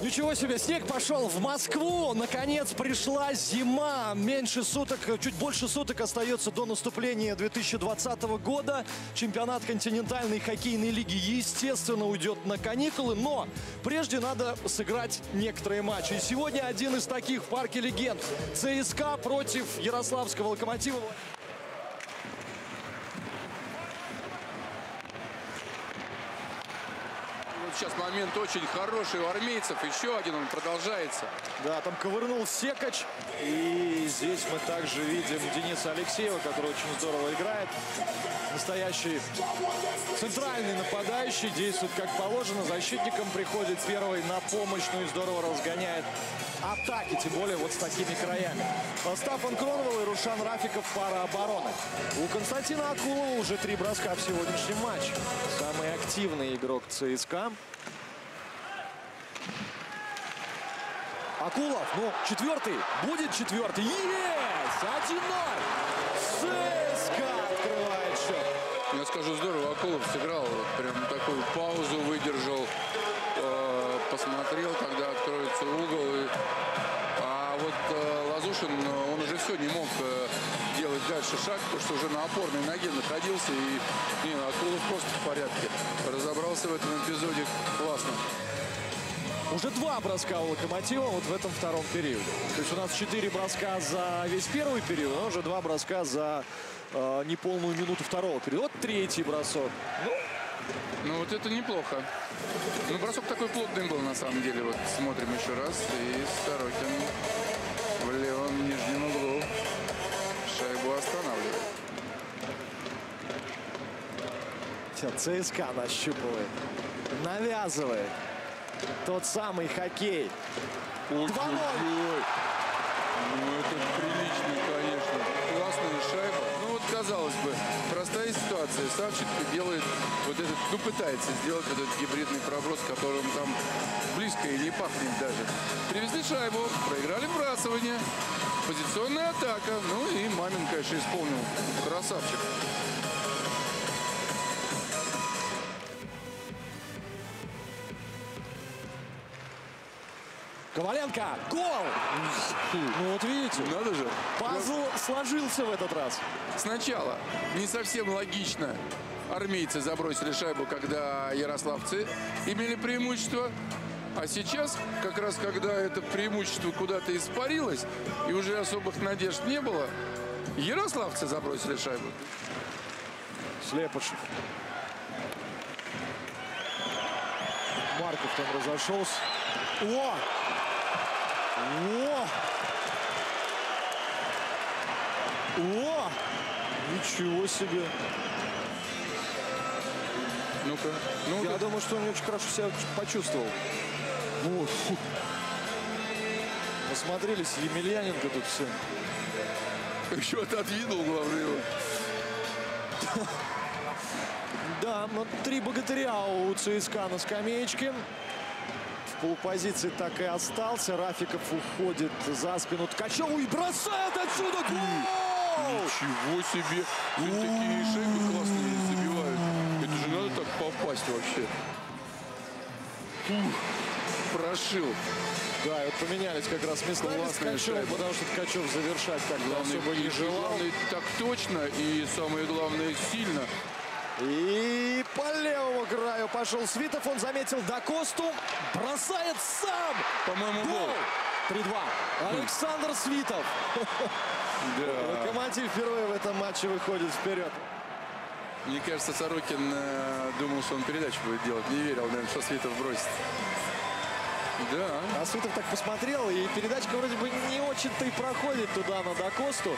Ничего себе, снег пошел в Москву, наконец пришла зима, меньше суток, чуть больше суток остается до наступления 2020 года. Чемпионат континентальной хоккейной лиги, естественно, уйдет на каникулы, но прежде надо сыграть некоторые матчи. И сегодня один из таких в парке легенд. ЦСКА против Ярославского Локомотива. Сейчас момент очень хороший у армейцев. Еще один, он продолжается. Да, там ковырнул Секач. И здесь мы также видим Дениса Алексеева, который очень здорово играет. Настоящий центральный нападающий. Действует как положено. Защитникам приходит первый на помощь. Ну и здорово разгоняет атаки. Тем более вот с такими краями. Стефан Кронвалл и Рушан Рафиков — пара обороны. У Константина Окулова уже 3 броска в сегодняшнем матче. Самый активный игрок ЦСКА. Окулов, ну, 4-й, будет 4-й, есть! 1-0! ЦСКА открывает счет. Я скажу, здорово Окулов сыграл, прям такую паузу выдержал, посмотрел, когда откроется угол. А вот Лазушин, он уже все, не мог делать дальше шаг, потому что уже на опорной ноге находился. И не, Окулов просто в порядке, разобрался в этом эпизоде классно. Уже 2 броска у Локомотива вот в этом втором периоде. То есть у нас 4 броска за весь первый период, а уже 2 броска за неполную минуту второго периода. Вот 3-й бросок. Ну вот это неплохо. Ну бросок такой плотный был на самом деле. Вот смотрим еще раз. И Сорокин в левом нижнем углу шайбу останавливает. Сейчас ЦСКА нащупывает. Навязывает. Тот самый хоккей. 2-0. Ну, это прилично, конечно. Классная шайба. Ну, вот, казалось бы, простая ситуация. Савченко делает вот этот, ну, пытается сделать вот этот гибридный проброс, которым там близко и не пахнет даже. Привезли шайбу, проиграли вбрасывание. Позиционная атака. Ну, и Мамин, конечно, исполнил. Красавчик. Коваленко! Гол! Ну вот видите, надо же. Пазл сложился в этот раз. Сначала не совсем логично. Армейцы забросили шайбу, когда ярославцы имели преимущество. А сейчас, как раз когда это преимущество куда-то испарилось, и уже особых надежд не было, ярославцы забросили шайбу. Слепышев. Марков там разошелся. О! О! О! Ничего себе! Ну-ка. Ну я думаю, что он очень хорошо себя почувствовал. Вот. Посмотрелись, Емельяненко тут все. Еще отодвинул, главное, его. Да, но 3 богатыря у ЦСКА на скамеечке. Полупозиции так и остался. Рафиков уходит за спину Ткачёву и бросает отсюда гол! Ничего себе! Вот такие шайбы классные забивают. Это же надо так попасть вообще. Прошил. Да, вот поменялись как раз местами с Ткачёвым, потому что Ткачёв завершать так особо не желал. Так точно и, самое главное, сильно. И по левому краю пошел Свитов. Он заметил Дакосту. Бросает сам. По-моему, гол. 3-2. Александр Свитов. Да. Локомотив впервые в этом матче выходит вперед. Мне кажется, Сорокин думал, что он передачу будет делать. Не верил, наверное, что Свитов бросит. Да. А Свитов так посмотрел. И передачка вроде бы не очень-то и проходит туда, на Дакосту.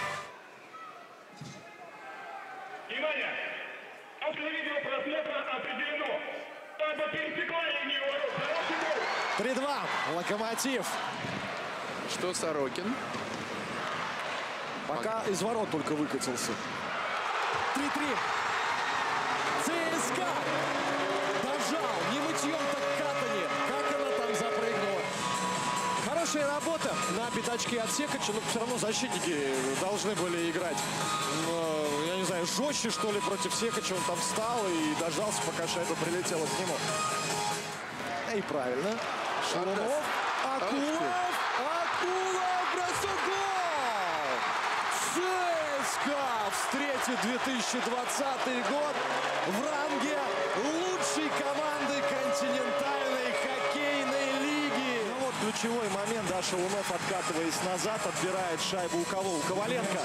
Определено. 3-2. Локомотив. Что Сорокин? Пока из ворот только выкатился. 3-3. ЦСКА дожал. Не мытьем, так катанье. Как она там запрыгнула. Хорошая работа на пятачке от Секача. Но все равно защитники должны были играть. Но, я не знаю, жестче, что ли, против Секача. Он там встал и дождался, пока шайба прилетела к нему. И правильно. Шалунов. Окулов! Окулов! Бросок! Гол! ЦСКА встретит 2020 год в ранге лучшей команды континентальной хоккейной лиги. Ну вот ключевой момент. Шалунов, откатываясь назад, отбирает шайбу у кого? У Коваленко.